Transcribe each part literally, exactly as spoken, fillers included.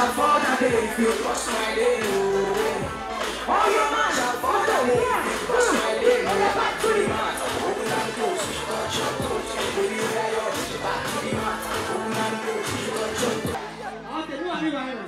up for the day if you cross my day. Oh, you man up for the day if you cross my day. Go back to the mat, open and close, touch your toes. Baby, you got your back to the mat, open and close, touch your toes. I'll tell you what you got here.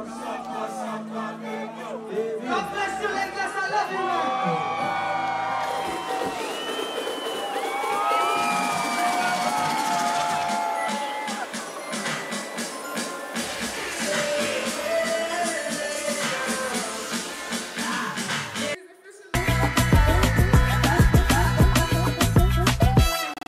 God bless you, ladies. I love you.